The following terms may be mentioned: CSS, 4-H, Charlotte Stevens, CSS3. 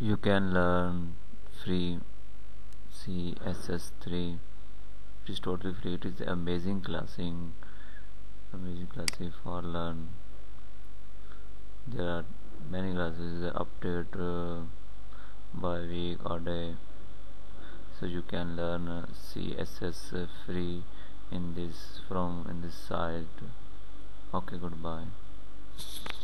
You can learn free CSS3. It is totally free. It is amazing classing for learn. There are many classes updated by week or day, so you can learn CSS free in this site. Okay, goodbye.